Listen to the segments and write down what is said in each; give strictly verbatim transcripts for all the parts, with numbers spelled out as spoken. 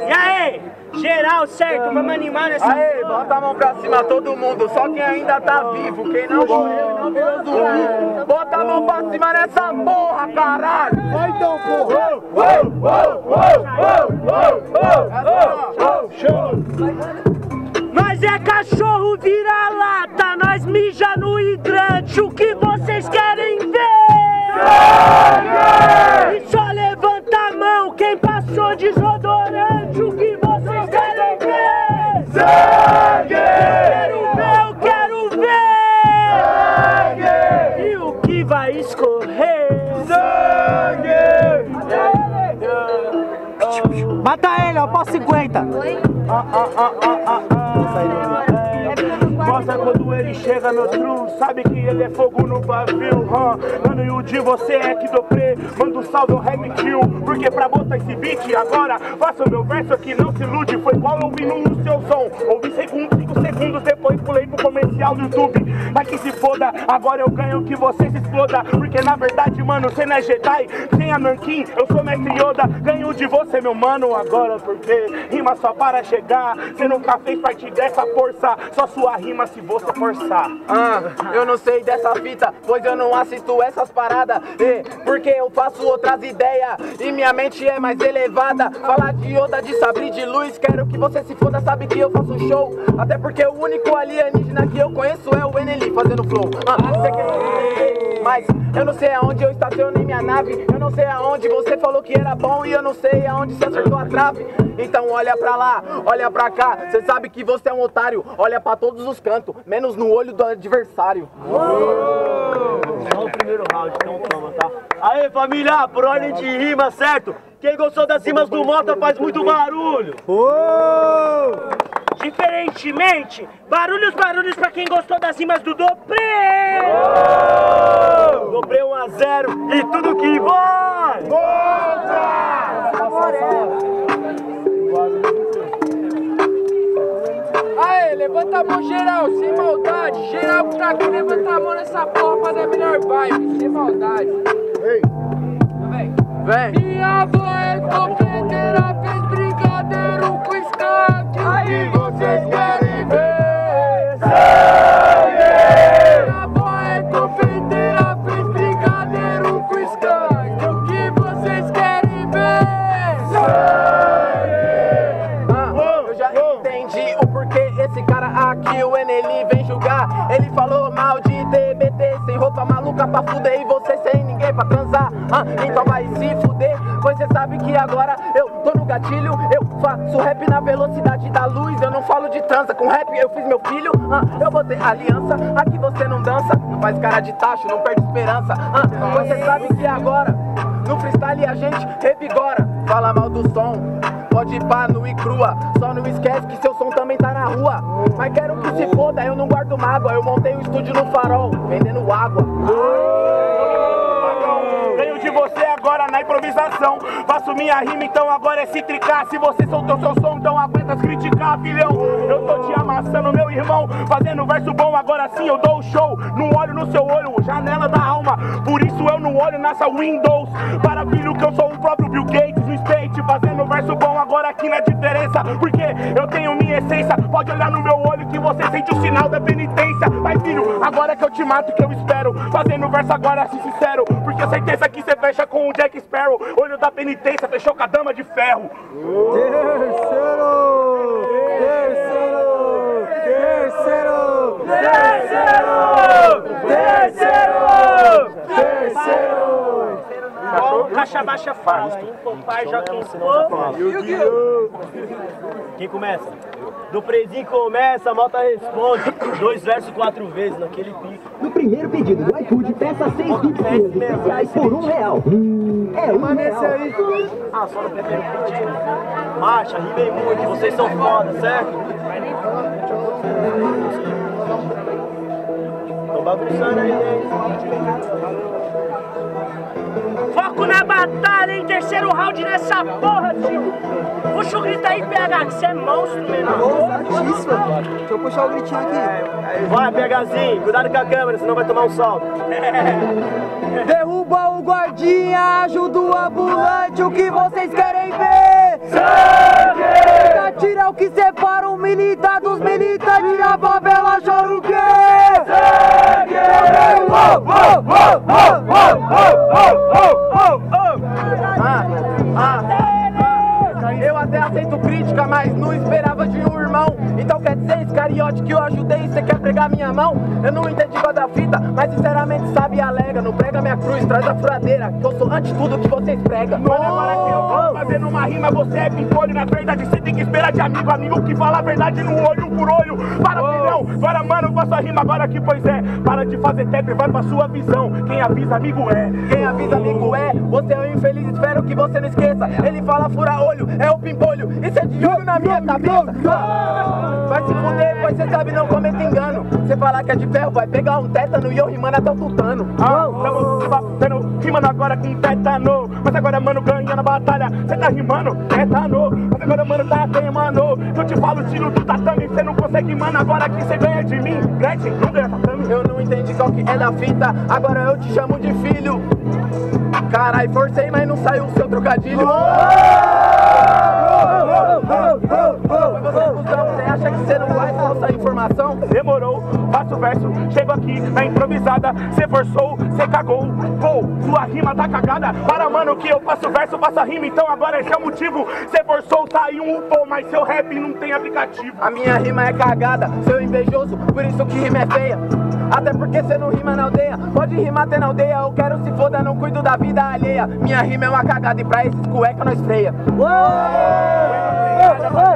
E aí, geral, certo? Vamos animar nessa. Aê, bota a mão pra cima, todo mundo. Só quem ainda tá vivo, quem não morreu, não virou zumbi. Bota a mão pra cima nessa porra, caralho. Vai então, porra. Nós é cachorro vira-lata, nós mija no hidrante. O que vocês querem ver? Isso é quem passou desodorante, o que vocês querem ver? Sangue! Eu quero ver, eu quero ver! Sangue! E o que vai escorrer? Sangue! Mata ele! Mata ele, ó, pós cinquenta! Oi? Ah, ah, ah, ah, ah, ah. Gosta quando ele chega no tru, sabe que ele é fogo no pavio, huh? Mano, e o de você é que Doprê, manda um salve ao rap kill, porque pra botar esse beat agora, faça o meu verso aqui, não se ilude, foi igual ouvindo no seu som, ouvi segundos, cinco segundos, depois pulei pro comercial do YouTube, mas que se foda, agora eu ganho que você se exploda, porque na verdade, mano, você não é Jedi, sem a Nankin, eu sou mestre Yoda, ganho de você, meu mano, agora porque rima só para chegar, você nunca fez parte dessa força, só sua rima se você forçar. Ah, eu não sei dessa fita, pois eu não assisto essas paradas, e porque eu faço outras ideias e minha mente é mais elevada. Falar de Yoda, de sabre de luz, quero que você se foda, sabe que eu faço show, até porque o único alienígena que eu conheço é o Nle fazendo flow. Ah, você quer... Mas eu não sei aonde eu estacionei minha nave, eu não sei aonde você falou que era bom e eu não sei aonde você acertou a trave. Então olha pra lá, olha pra cá, cê sabe que você é um otário, olha pra todos os cantos, menos no olho do adversário. Só o primeiro round, então toma, tá? Aê família, por ordem de rima, certo? Quem gostou das rimas do Motta faz muito barulho. Oh! Diferentemente, barulhos, barulhos pra quem gostou das rimas do Doprê. Oh! Doprê um a zero e tudo que vai! Motta! Aê, levanta a mão geral, sem maldade. Geral que tá aqui, levanta a mão nessa porra pra dar melhor vibe, sem maldade. Ei, vem, vem. Minha avó é topeteira, fez brigadeiro com skate. Aí vocês querem ver? Minha avó é topeteira, fez brigadeiro com skate. O que vocês querem ver? Esse cara aqui, o Nle, vem julgar. Ele falou mal de T B T, sem roupa maluca pra fuder, e você sem ninguém pra transar. ah, Então vai se fuder, pois cê sabe que agora eu tô no gatilho. Eu faço rap na velocidade da luz, eu não falo de transa, com rap eu fiz meu filho. ah, Eu vou ter aliança, aqui você não dança, não faz cara de tacho, não perde esperança. ah, Pois cê sabe que agora no freestyle a gente revigora. Fala mal do som, pode pá, nua e crua, só não esquece que seu som também tá na rua. Mas quero que se foda, eu não guardo mágoa, eu montei um estúdio no farol, vendendo água. Venho de você agora na improvisação, faço minha rima, então agora é se tricar. Se você soltou seu som, então aguentas criticar, filhão. Eu tô te amassando, meu irmão, fazendo verso bom, agora sim eu dou o show. Não olho no seu olho, janela da alma, por isso eu não olho nessa Windows. Para filho que eu sou o próprio Bill Gates, no skate, fazendo verso bom agora aqui na diferença, porque eu tenho minha essência. Pode olhar no meu olho que você sente o sinal da penitência. Vai filho, agora que eu te mato, que eu espero, fazendo verso agora, se sincero, porque a certeza que você fecha com o Jack Sparrow. Olho da penitência, fechou com a dama de ferro. Terceiro, terceiro, terceiro, terceiro, terceiro, terceiro. Caixa baixa fala, pai já quem começa? Do Prezinho começa, a Motta responde. Dois versos quatro vezes naquele pique. No primeiro pedido do iFood, peça seis pizzas especiais por um real. Hum, é um real. Ah, só no primeiro pedido. Marcha, rimei muito, vocês são foda, certo? Tô bagunçando aí, né? Foco na batalha, em terceiro round nessa porra, tio! O chucri tá aí, P H, que você é monstro mesmo. Monstro, deixa eu puxar o gritinho aqui. Vai, PHzinho, cuidado com a câmera, senão vai tomar um sol. Derruba o guardinha, ajuda o ambulante, o que vocês querem ver? Sangue! Tira o que separa o militar dos militantes, a favela chora o quê? Sangue! Oh, oh, oh, oh, oh, oh, oh, oh, oh. Até aceito crítica, mas não esperava de um irmão. Então quer dizer, Iscariote, que eu ajudei e você quer pregar minha mão? Eu não entendi qual da fita, mas sinceramente sabe e alega. Não prega minha cruz, traz a furadeira, que eu sou antes tudo que vocês pregam. Mas agora que eu vou fazendo uma rima, você é pimpolho. Na verdade você tem que esperar de amigo, amigo que fala a verdade no olho por olho. Para filhão, para mano com a sua rima agora que pois é. Para de fazer tap, vai pra sua visão. Quem avisa amigo é, quem avisa amigo é. Você é um infeliz, espero que você não esqueça. Ele fala fura olho, é o pimpolho. Isso é de olho na minha cabeça. Vai se fuder, pois cê sabe, não cometa engano. Cê falar que é de ferro, vai pegar um tétano e eu rimando até o tutano. Ah, tamo batendo, rimando agora com tétano. Mas agora, mano, ganha na batalha. Cê tá rimando, tétano. Mas agora, mano, tá teimando. Eu te falo, tiro do tatame, cê não consegue, mano. Agora que cê ganha de mim, Gretchen, não ganha tatame. Eu não entendi qual que é da fita, agora eu te chamo de filho. Carai, forcei, mas não saiu o seu trocadilho. Você acha que você não vai passar informação? Demorou, faço o verso, chego aqui na improvisada. Cê forçou, cê cagou, pô, sua rima tá cagada. Para mano que eu faço o verso, faço a rima, então agora esse é o motivo. Cê forçou, tá aí um pô, mas seu rap não tem aplicativo. A minha rima é cagada, seu invejoso, por isso que rima é feia. Até porque cê não rima na aldeia, pode rimar até na aldeia. Eu quero se foda, não cuido da vida alheia. Minha rima é uma cagada e pra esses cueca nós freia.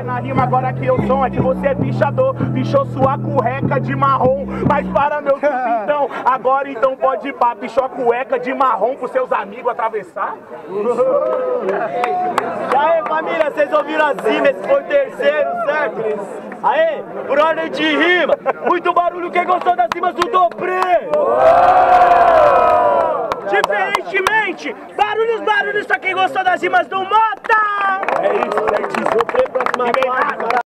Na rima agora que eu sou, é que você é bichador. Bichou sua cueca de marrom, mas para meu então. Agora então pode ir pra bichou a cueca de marrom pros seus amigos atravessar. E aí família, vocês ouviram as rimas, esse foi o terceiro, certo? Aê, por ordem de rima, muito barulho, quem gostou das rimas do Doprê? Diferentemente, barulhos, barulhos pra quem gostou das rimas do Motta! É isso, certíssimo, Doprê, próxima parte.